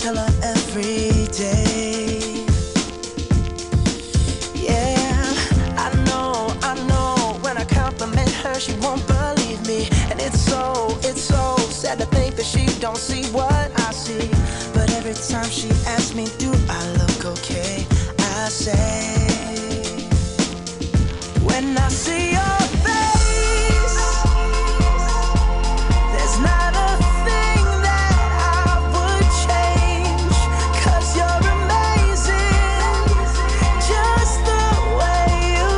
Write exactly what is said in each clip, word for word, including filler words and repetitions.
tell her every day. Yeah, I know, I know. When I compliment her, she won't believe me. And it's so, it's so sad to think that she don't see what I see. But every time she asks me, do I look okay? I say, when I see your face, there's not a thing that I would change, 'cause you're amazing, just the way you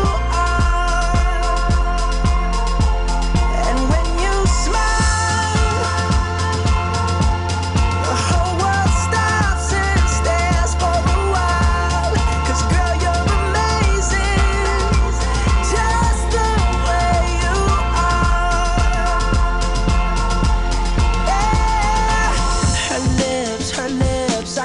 are. And when you smile, the whole world stops and stares for a while, 'cause girl, you're amazing, just the way you are. Yeah. Her lips, her lips, I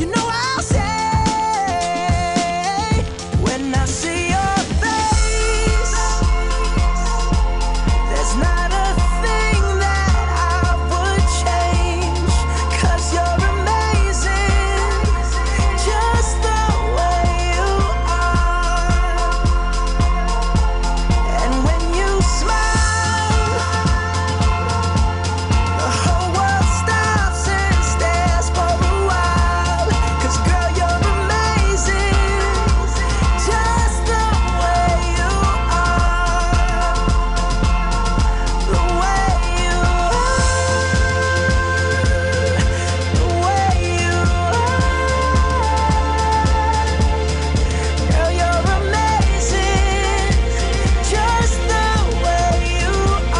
You know I'll say, when I see your face, there's not a thing that I would change, 'cause you're amazing, just the way you are. And when you smile, the whole world stops and stares for a while, 'cause girl, you're amazing, just the way you are, the way you are, the way you are. Girl, you're amazing, just the way you are. When I see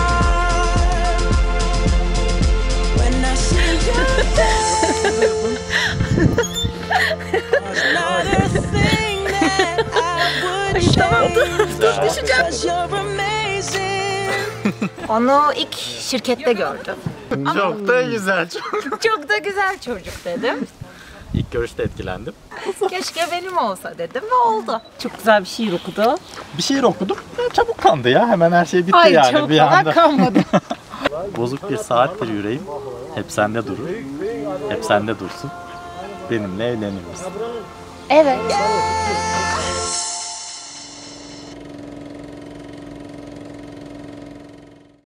your face, not a thing that I would change, 'cause you're amazing. Onu ilk şirkette gördüm. Çok da güzel. Çok. Çok da güzel çocuk dedim. İlk görüşte etkilendim. Keşke benim olsa dedim ve oldu. Çok güzel bir şiir okudu. Bir şiir okuduk. Ya, çabuk kandı ya. Hemen her şey bitti Ay yani çok bir anda. kadar kalmadı. Bozuk bir saattir yüreğim. Hep sende durur. Hep sende dursun. Benimle evlenir misin? Evet.